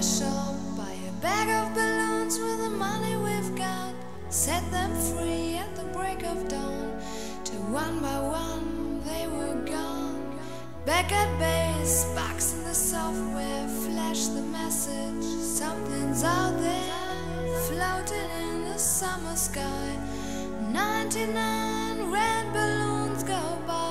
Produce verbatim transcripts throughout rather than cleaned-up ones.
a shop, buy a bag of balloons with the money we've got. Set them free at the break of dawn. Till one by one they were gone. Back at base, bugs in the software flash the message. Something's out there, floating in the summer sky. Ninety-nine red balloons go by.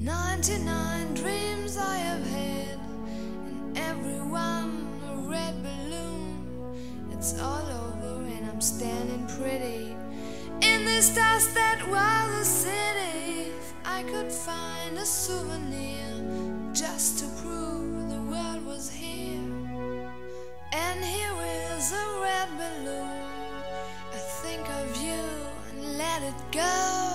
ninety-nine dreams I have had, and every one a red balloon. It's all over and I'm standing pretty in this dust that was a city. If I could find a souvenir just to prove the world was here. And here is a red balloon. I think of you and let it go.